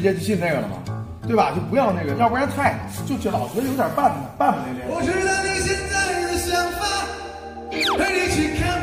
直接就信这个了吗？对吧？就不要那个，要不然太就老觉得有点半不累累。我知道你现在是想法，陪你去看。